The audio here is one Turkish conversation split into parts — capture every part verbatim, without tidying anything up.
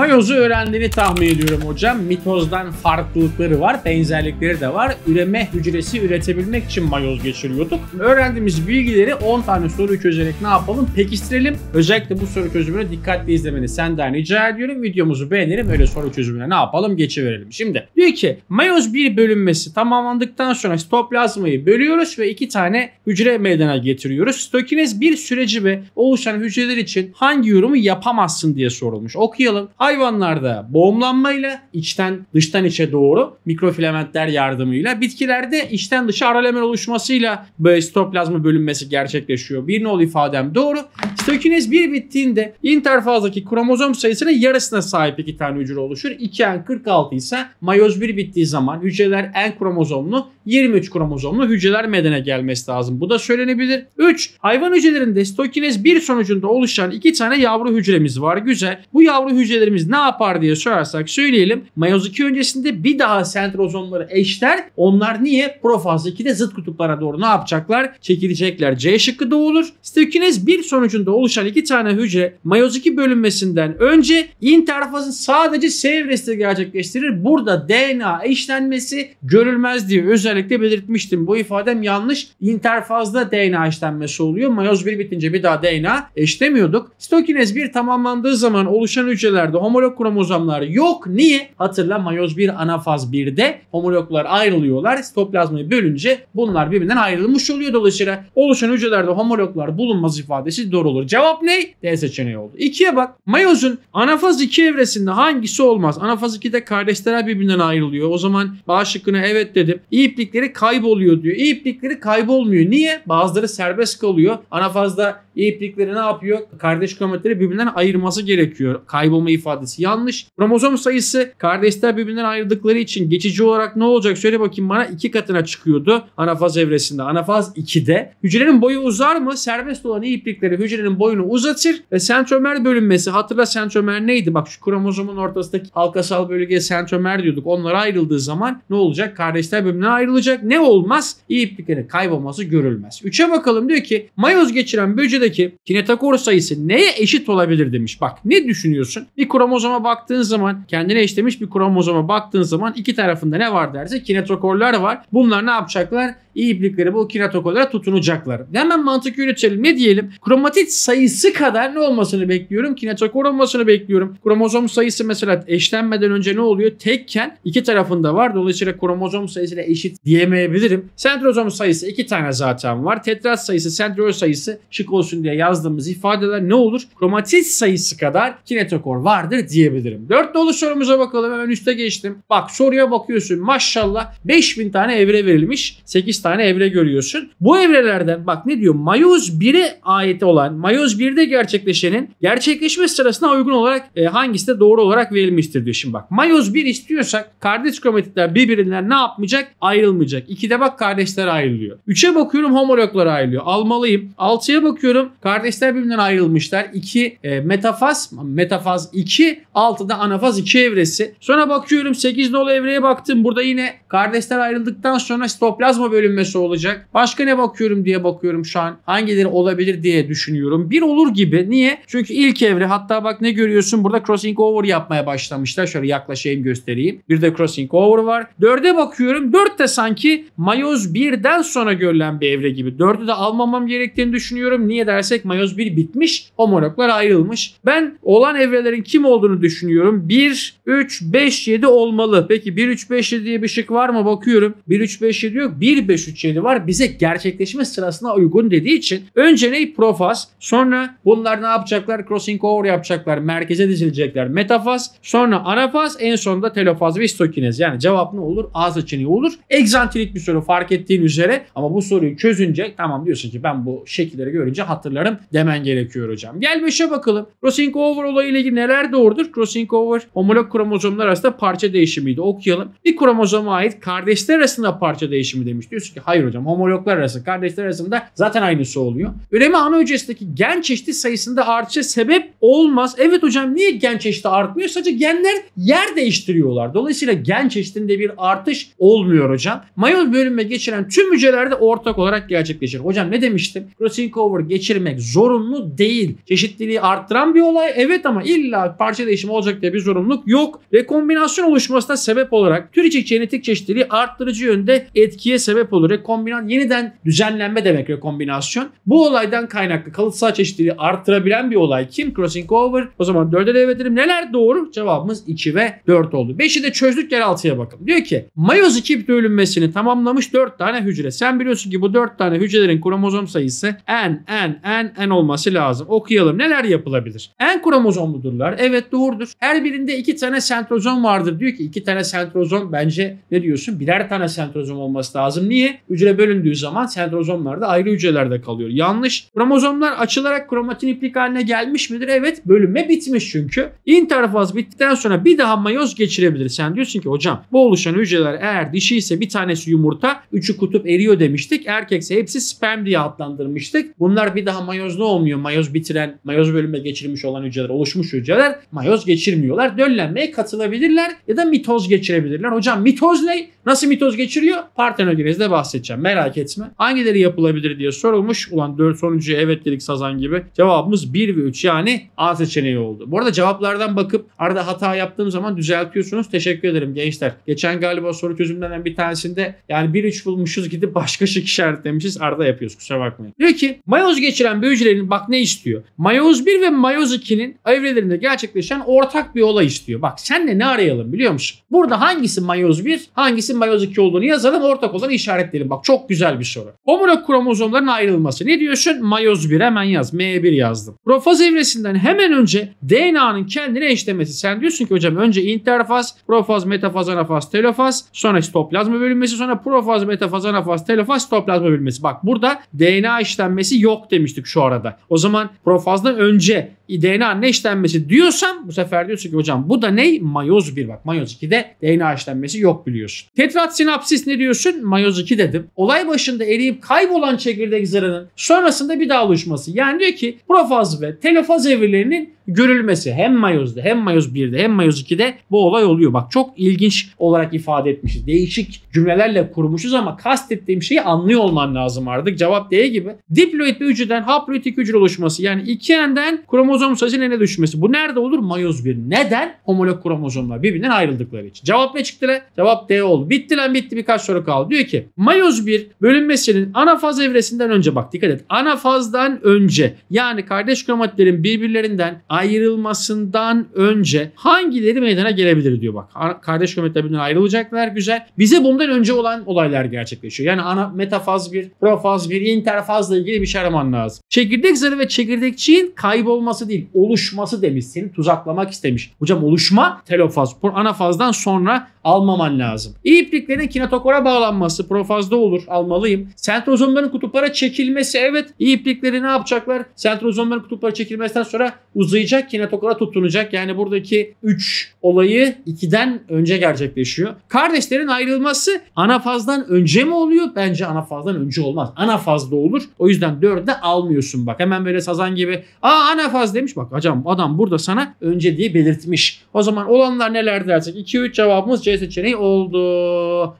Mayoz'u öğrendiğini tahmin ediyorum hocam. Mitozdan farklılıkları var, benzerlikleri de var. Üreme hücresi üretebilmek için mayoz geçiriyorduk. Öğrendiğimiz bilgileri on tane soru çözerek ne yapalım? Pekiştirelim. Özellikle bu soru çözümünü dikkatli izlemeni senden rica ediyorum. Videomuzu beğenelim, öyle soru çözümüne ne yapalım? Geçiverelim. Şimdi diyor ki mayoz bir bölünmesi tamamlandıktan sonra sitoplazmayı bölüyoruz ve iki tane hücre meydana getiriyoruz. Sitokinez bir süreci ve oluşan hücreler için hangi yorumu yapamazsın diye sorulmuş. Okuyalım. Hayvanlarda boğumlanmayla içten dıştan içe doğru mikrofilamentler yardımıyla, bitkilerde içten dışa aralemel oluşmasıyla sitoplazma bölünmesi gerçekleşiyor. Bir nol ifadem doğru. Sitokinez bir bittiğinde interfazdaki kromozom sayısının yarısına sahip iki tane hücre oluşur. iki n kırk altı ise mayoz bir bittiği zaman hücreler n kromozomlu, yirmi üç kromozomlu hücreler meydana gelmesi lazım. Bu da söylenebilir. üç. Hayvan hücrelerinde sitokinez bir sonucunda oluşan iki tane yavru hücremiz var. Güzel. Bu yavru hücrelerimiz ne yapar diye sorarsak söyleyelim. Mayoz iki öncesinde bir daha sentrozomları eşler. Onlar niye? Profaz ikide zıt kutuplara doğru ne yapacaklar? Çekilecekler. C şıkkı da olur. Sitokinez bir sonucunda oluşan iki tane hücre mayoz iki bölünmesinden önce interfazın sadece S evresini gerçekleştirir. Burada D N A eşlenmesi görülmez diye özellikle belirtmiştim. Bu ifadem yanlış. İnterfazda D N A eşlenmesi oluyor. Mayoz bir bitince bir daha D N A eşlemiyorduk. Sitokinez bir tamamlandığı zaman oluşan hücrelerde homolog kromozomlar yok. Niye? Hatırla, mayoz bir anafaz birde homologlar ayrılıyorlar. Sitoplazmayı bölünce bunlar birbirinden ayrılmış oluyor. Dolayısıyla oluşan hücrelerde homologlar bulunmaz ifadesi doğru olur. Cevap ne? D seçeneği oldu. ikiye bak. Mayozun anafaz iki evresinde hangisi olmaz? Anafaz ikide kardeşler birbirinden ayrılıyor. O zaman A şıkkına evet dedim. İplikleri kayboluyor diyor. İplikleri kaybolmuyor. Niye? Bazıları serbest kalıyor. Anafazda iplikleri ne yapıyor? Kardeş kromatleri birbirinden ayırması gerekiyor. Kaybolma ifadesi yanlış. Kromozom sayısı kardeşler birbirinden ayrıldıkları için geçici olarak ne olacak? Söyle bakayım bana, iki katına çıkıyordu anafaz evresinde. Anafaz ikide. Hücrenin boyu uzar mı? Serbest olan iplikleri hücrenin boyunu uzatır ve sentromer bölünmesi. Hatırla, sentromer neydi? Bak şu kromozomun ortasındaki halkasal bölgeye sentromer diyorduk. Onlar ayrıldığı zaman ne olacak? Kardeşler birbirinden ayrılacak. Ne olmaz? İpliklerin kaybolması görülmez. üçe bakalım. Diyor ki mayoz geçiren böcedeki kinetakor sayısı neye eşit olabilir demiş. Bak ne düşünüyorsun? Bir kromozoma baktığın zaman, kendine eşlemiş bir kromozoma baktığın zaman iki tarafında ne var derse kinetokorlar var. Bunlar ne yapacaklar? İplikleri bu kinetokorlara tutunacaklar. Hemen mantık yürütelim. Ne diyelim? Kromatit sayısı kadar ne olmasını bekliyorum? Kinetokor olmasını bekliyorum. Kromozom sayısı mesela eşlenmeden önce ne oluyor? Tekken iki tarafında var. Dolayısıyla kromozom sayısıyla eşit diyemeyebilirim. Sentrozom sayısı iki tane zaten var. Tetraz sayısı, sentrozom sayısı şık olsun diye yazdığımız ifadeler ne olur? Kromatit sayısı kadar kinetokor vardır diyebilirim. dört dolu sorumuza bakalım. Hemen üste geçtim. Bak soruya bakıyorsun. Maşallah beş bin tane evre verilmiş. sekiz tane evre görüyorsun. Bu evrelerden bak ne diyor? Mayoz bire ait olan, mayoz birde gerçekleşenin gerçekleşme sırasına uygun olarak e, hangisi de doğru olarak verilmiştir diyor. Şimdi bak mayoz bir istiyorsak kardeş kromatitler birbirinden ne yapmayacak? Ayrılmayacak. ikide bak kardeşler ayrılıyor. üçe bakıyorum homologlar ayrılıyor. Almalıyım. altıya bakıyorum kardeşler birbirinden ayrılmışlar. iki e, metafaz, metafaz iki, altıda anafaz iki evresi. Sonra bakıyorum sekiz nolu evreye baktım. Burada yine kardeşler ayrıldıktan sonra sitoplazma bölünmesi olacak. Başka ne bakıyorum diye bakıyorum şu an. Hangileri olabilir diye düşünüyorum. Bir olur gibi. Niye? Çünkü ilk evre, hatta bak ne görüyorsun? Burada crossing over yapmaya başlamışlar. Şöyle yaklaşayım göstereyim. Bir de crossing over var. dörde bakıyorum. dört de sanki mayoz birden sonra görülen bir evre gibi. dördü de almamam gerektiğini düşünüyorum. Niye dersek mayoz bir bitmiş. Homologlar ayrılmış. Ben olan evrelerin kim olduğunu düşünüyorum. bir, üç, beş, yedi olmalı. Peki bir, üç, beş, yedi diye bir şık var mı? Bakıyorum. bir, üç, beş, yedi yok. bir, beş, üç, yedi var. Bize gerçekleşme sırasına uygun dediği için önce ney? Profaz. Sonra bunlar ne yapacaklar? Crossing over yapacaklar. Merkeze dizilecekler. Metafaz. Sonra anafaz. En sonunda telofaz ve sitokinez. Yani cevap ne olur? A seçeneği olur. Egzantilik bir soru fark ettiğin üzere, ama bu soruyu çözünce tamam diyorsun ki ben bu şekilleri görünce hatırlarım demen gerekiyor hocam. Gel beşe bakalım. Crossing over olayıyla ilgili neler doğrudur? Crossing over homolog kromozomlar arasında parça değişimiydi. Okuyalım. Bir kromozoma ait kardeşler arasında parça değişimi demiş. Diyorsun diyoruz ki hayır hocam, homologlar arası, kardeşler arasında zaten aynısı oluyor. Üreme ana hücresindeki gen çeşidi sayısında artışa sebep olmaz. Evet hocam, niye gen çeşidi artmıyor? Sadece genler yer değiştiriyorlar. Dolayısıyla gen çeşidinde bir artış olmuyor hocam. Mayoz bölünme geçiren tüm hücrelerde ortak olarak gerçekleşir. Hocam ne demiştim? Crossover geçirmek zorunlu değil. Çeşitliliği arttıran bir olay evet, ama illa parça değişimi olacak diye bir zorunluluk yok. Rekombinasyon oluşmasına sebep olarak tür içi genetik çeşitliliği arttırıcı yönde etkiye sebep olur. Rekombinasyon yeniden düzenlenme demek, rekombinasyon. Bu olaydan kaynaklı kalıtsal çeşitliliği arttırabilen bir olay kim? Crossing over. O zaman dörde devam edelim. Neler doğru? Cevabımız iki ve dört oldu. beşi de çözdük, gel altıya bakın. Diyor ki mayoz iki bölünmesini tamamlamış dört tane hücre. Sen biliyorsun ki bu dört tane hücrelerin kromozom sayısı N, N, N, N olması lazım. Okuyalım. Neler yapılabilir? N kromozomludurlar. Evet doğrudur. Her birinde iki tane sentrozom vardır. Diyor ki iki tane sentrozom, bence ne diyorsun? Birer tane sentrozom olması lazım. Niye? Hücre bölündüğü zaman sentrozomlar da ayrı hücrelerde kalıyor. Yanlış. Kromozomlar açılarak kromatin iplik haline gelmiş midir? Evet. Bölünme bitmiş çünkü. İnterfaz bittikten sonra bir daha mayoz geçirebilir. Sen diyorsun ki hocam bu oluşan hücreler eğer dişi ise bir tanesi yumurta, üçü kutup eriyor demiştik. Erkekse hepsi sperm diye adlandırmıştık. Bunlar bir daha mayozlu olmuyor. Mayoz bitiren, mayoz bölünme geçirmiş olan hücreler, oluşmuş hücreler mayoz geçirmiyorlar. Döllenmeye katılabilirler ya da mitoz geçirebilirler. Hocam mitoz ne? Nasıl mitoz geçiriyor? Partenogenezde bahsedeceğim. Merak etme. Hangileri yapılabilir diye sorulmuş. Ulan dört sonuncuya evet dedik sazan gibi. Cevabımız bir ve üç, yani A seçeneği oldu. Bu arada cevaplardan bakıp arada hata yaptığım zaman düzeltiyorsunuz. Teşekkür ederim gençler. Geçen galiba soru çözümlerinden bir tanesinde yani bir üç bulmuşuz, gidip başka şık işaretlemişiz. Arada yapıyoruz, kusura bakmayın. Diyor ki mayoz geçiren bir hücrenin bak ne istiyor? Mayoz bir ve mayoz ikinin evrelerinde gerçekleşen ortak bir olay istiyor. Bak senle ne arayalım biliyor musun? Burada hangisi mayoz bir, hangisi mayoz iki olduğunu yazalım, ortak olanı işaretleyelim. Bak çok güzel bir soru. Homolog kromozomların ayrılması. Ne diyorsun? Mayoz bir, hemen yaz. M bir yazdım. Profaz evresinden hemen önce D N A'nın kendine eşlemesi. Sen diyorsun ki hocam önce interfaz, profaz, metafaz, anafaz, telofaz, sonra sitoplazma bölünmesi, sonra profaz, metafaz, anafaz, telofaz, sitoplazma bölünmesi. Bak burada D N A eşlenmesi yok demiştik şu arada. O zaman profazdan önce D N A'nın eşlenmesi diyorsam bu sefer diyorsun ki hocam bu da ne? Mayoz bir. Bak mayoz ikide D N A eşlenmesi yok biliyorsun. Tetrat sinapsis ne diyorsun? Mayoz iki dedim. Olay başında eriyip kaybolan çekirdek zarının sonrasında bir daha oluşması. Yani diyor ki profaz ve telofaz evrelerinin görülmesi. Hem mayozda hem mayoz birde hem mayoz ikide bu olay oluyor. Bak çok ilginç olarak ifade etmişiz. Değişik cümlelerle kurmuşuz ama kastettiğim şeyi anlıyor olman lazım artık. Cevap D gibi. Diploid bir hücreden haploidik hücre oluşması. Yani iki N'den kromozom sayısının N'e düşmesi. Bu nerede olur? Mayoz bir. Neden? Homolog kromozomlar birbirinden ayrıldıkları için. Cevap ne çıktı lan? Cevap D oldu. Bitti lan bitti, birkaç soru kaldı. Diyor ki mayoz bir bölünmesinin anafaz evresinden önce, bak dikkat et, anafazdan önce yani kardeş kromatitlerin birbirlerinden ayrılmasından önce hangileri meydana gelebilir diyor. Bak kardeş kromatitler birbirinden ayrılacaklar, güzel. Bize bundan önce olan olaylar gerçekleşiyor. Yani ana, metafaz bir, profaz bir, interfazla ilgili bir şey araman lazım. Çekirdek zarı ve çekirdekçiğin kaybolması değil, oluşması demiş. Seni tuzaklamak istemiş. Hocam oluşma telofaz, anafazdan sonra almaman lazım. İpliklerin kinetokora bağlanması profazda olur, almalıyım. Sentrozomların kutuplara çekilmesi, evet. İplikleri ne yapacaklar? Sentrozomların kutuplara çekilmesinden sonra uzayacak, kinetokora tutunacak. Yani buradaki üç olayı ikiden önce gerçekleşiyor. Kardeşlerin ayrılması anafazdan önce mi oluyor? Bence anafazdan önce olmaz. Anafazda olur. O yüzden dörde almıyorsun bak. Hemen böyle sazan gibi aa anafaz demiş. Bak hocam adam burada sana önce diye belirtmiş. O zaman olanlar neler dersek iki üç cevabımız C seçeneği oldu.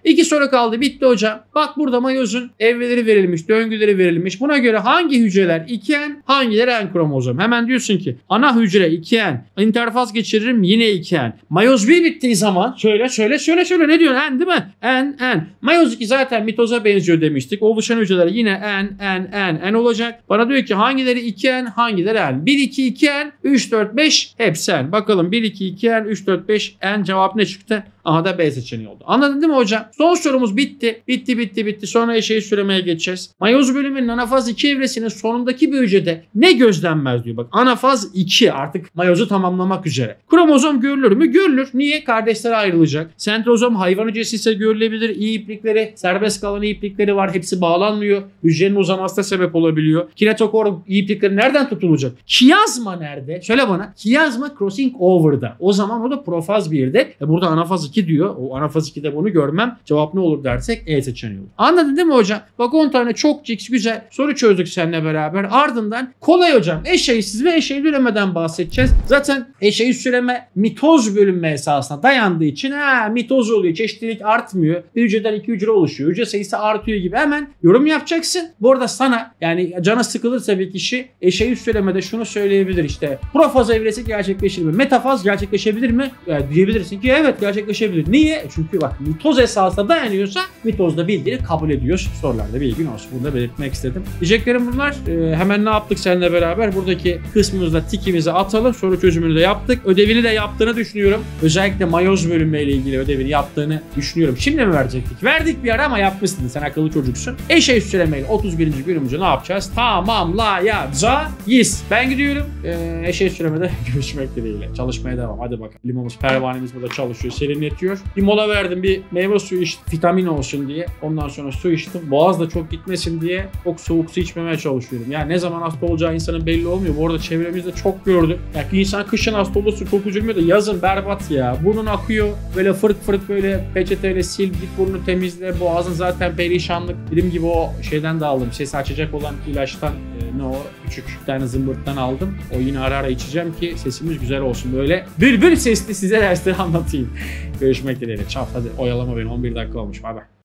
İki soru kaldı. Bitti hocam. Bak burada mayozun evreleri verilmiş, döngüleri verilmiş. Buna göre hangi hücreler iki N, hangileri N kromozom? Hemen diyorsun ki ana hücre iki N, interfaz geçiririm yine iki N. Mayoz bir bittiği zaman şöyle şöyle şöyle şöyle ne diyor? N değil mi? N, N. Mayoz iki zaten mitoza benziyor demiştik. Oluşan hücreler yine N, N, N, N olacak. Bana diyor ki hangileri iki N, hangileri N? bir, iki, iki N, üç, dört, beş hepsi N. Bakalım bir, iki, iki N, üç, dört, beş N cevap ne çıktı? Aha da B seçeneği oldu. Anladın değil mi hocam? Son sorumuz bitti. Bitti bitti bitti. Sonra eşeği süremeye geçeceğiz. Mayoz bölümünün anafaz iki evresinin sonundaki bir hücrede ne gözlenmez diyor. Bak anafaz iki artık mayozu tamamlamak üzere. Kromozom görülür mü? Görülür. Niye? Kardeşler ayrılacak. Sentrozom hayvan hücresi ise görülebilir. İyi iplikleri, serbest kalan iyi iplikleri var. Hepsi bağlanmıyor. Hücrenin uzamasına sebep olabiliyor. Kinetokor iyi iplikleri nereden tutulacak? Kiyazma nerede? Söyle bana. Kiyazma crossing over'da. O zaman o da profaz birde. E burada anafaz iki diyor. O anafaz ikide bunu doğru görmem cevap ne olur dersek E seçeneği olur. Anladın değil mi hocam? Bak on tane çok güzel soru çözdük seninle beraber. Ardından kolay hocam eşeğsiz ve eşeği üremeden bahsedeceğiz. Zaten eşeği süreme mitoz bölünme esasına dayandığı için ha mitoz oluyor. Çeşitlilik artmıyor. Bir hücreden iki hücre oluşuyor. Hücre sayısı artıyor gibi hemen yorum yapacaksın. Bu arada sana yani cana sıkılırsa bir kişi eşeği sürelemede şunu söyleyebilir işte. Profaz evresi gerçekleşir mi? Metafaz gerçekleşebilir mi? Yani diyebilirsin ki evet gerçekleşebilir. Niye? Çünkü bak mitoz esasına dayanıyorsa mitozda bildiğini kabul ediyoruz. Sorularda bilgin olsun. Bunu da belirtmek istedim. Diyeceklerim bunlar. Ee, hemen ne yaptık seninle beraber? Buradaki kısmımızda tikimizi atalım. Soru çözümünü de yaptık. Ödevini de yaptığını düşünüyorum. Özellikle mayoz bölünmeyle ilgili ödevini yaptığını düşünüyorum. Şimdi mi verecektik? Verdik bir ara ama yapmışsın. Sen akıllı çocuksun. Eşeği sürelemeyle otuz birinci günümüzü ne yapacağız? Tamamlayacağız. Ben gidiyorum. Ee, eşeği sürelemede görüşmek dileğiyle. Çalışmaya devam. Hadi bakalım. Limonumuz, pervanemiz burada çalışıyor. Serinletiyor. Bir mola verdim. Bir meyve suyu içtim. Vitamin olsun diye. Ondan sonra su içtim. Boğaz da çok gitmesin diye çok soğuk su içmemeye çalışıyorum. Yani ne zaman hasta olacağı insanın belli olmuyor. Bu arada çevremizde çok gördüm. Yani insan kışın hasta olursa çok üzülmüyor da yazın berbat ya. Burnun akıyor. Böyle fırk fırk böyle peçeteyle sil. Git burnunu temizle. Boğazın zaten perişanlık. Dediğim gibi o şeyden de aldım. Sesi açacak olan ilaçtan e, ne o? Küçük bir tane zımbırttan aldım. O yine ara ara içeceğim ki sesimiz güzel olsun. Böyle bülbül sesli size dersleri anlatayım. Görüşmek dileğiyle. Çap hadi oyalama beni. on bir dakika olmuş. Bay bay.